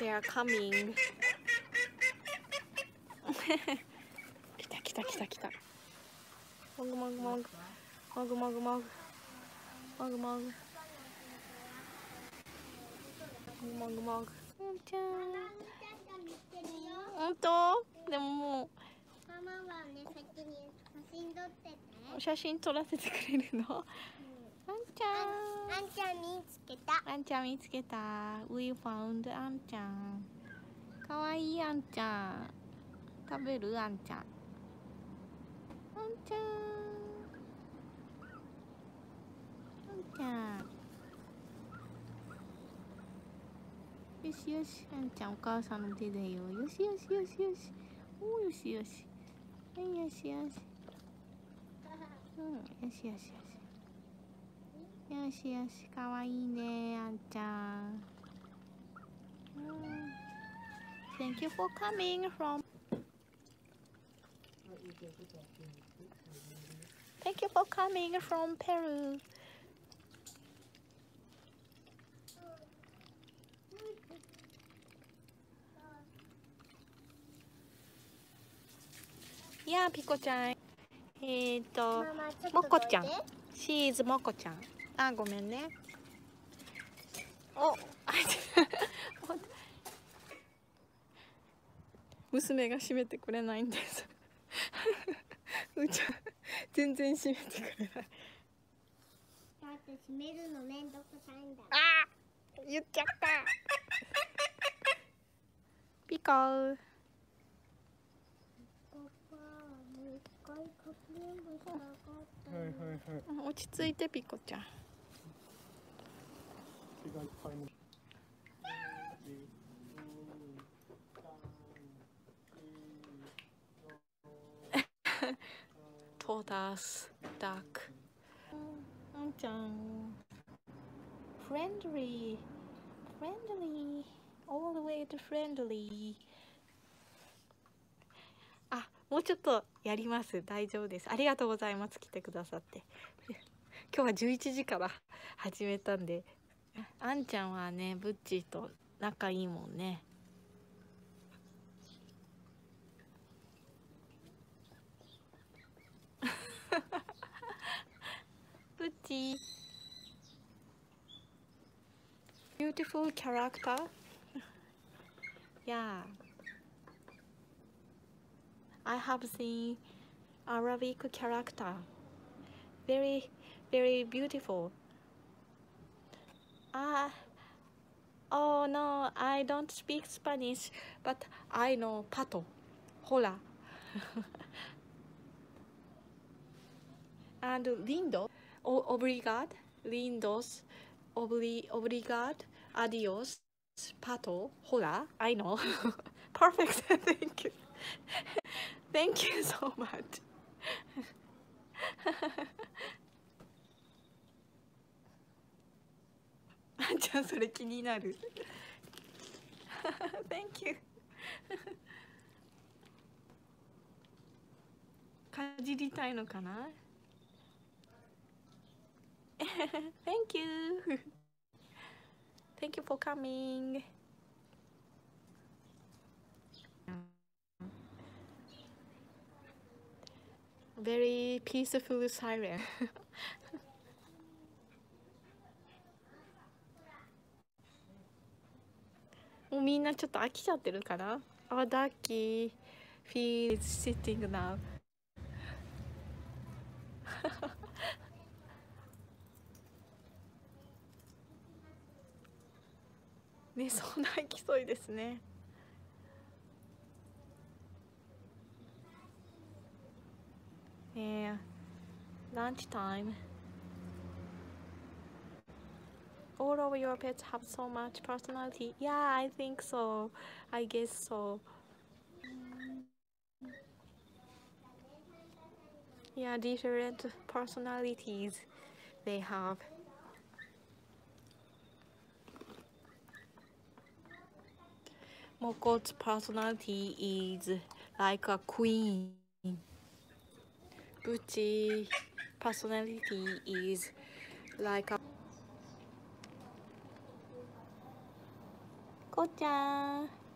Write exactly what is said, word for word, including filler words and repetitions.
They are coming. 来た来た来た来た。もぐもぐもぐもぐもぐもぐもぐもぐもぐもぐ。あんちゃん。本当？でももう。ママはね先に写真撮ってて。写真撮らせてくれるの？あんちゃん。あんちゃん見つけた。あんちゃん見つけた。We found あんちゃん。可愛いあんちゃん。食べるあんちゃん。あんちゃん。あんちゃん。よしよし、あんちゃんお母さんの手だよ。よしよしよしよし。おおよしよし。はいよしよし。うん、よしよしよし。よしよし、かわいいね、あんちゃん。うん、Thank you for coming from. Thank you for coming from Peru. Yeah, Pico-chan. Eh, to Moko-chan. She is Moko-chan. Ah, sorry. Oh, Musume ga shimete kurenai n desu. うーちゃん全然閉めてくれない。だって閉めるのめんどくさいんだ。ああ言っちゃった。ピコー。落ち着いてピコちゃん。血がいっぱいの。トータスダーク。あんちゃん。friendly, friendly, all the way to friendly。あ、もうちょっとやります。大丈夫です。ありがとうございます。来てくださって。今日はじゅういちじから始めたんで。あんちゃんはね、ブッチーと仲いいもんね。Butchie, beautiful character. Yeah, I have seen Arabic character. Very, very beautiful. Ah, oh no, I don't speak Spanish, but I know pato. Hola. And lindo, obrigado, lindos, obli, obrigado, adios, pato, hola, I know. Perfect, thank you. Thank you so much.あんちゃんそれ気になる。Thank you. かじりたいのかな？Thank you. Thank you for coming. Very peaceful siren. Oh, みんなちょっと飽きちゃってるかな。Our ducky feels sitting now. ね、そんな競いですね。え、lunch time. All of your pets have so much personality. Yeah, I think so. I guess so. Yeah, different personalities they have. Moko's personality is like a queen. Butchie's personality is like a... こちゃん。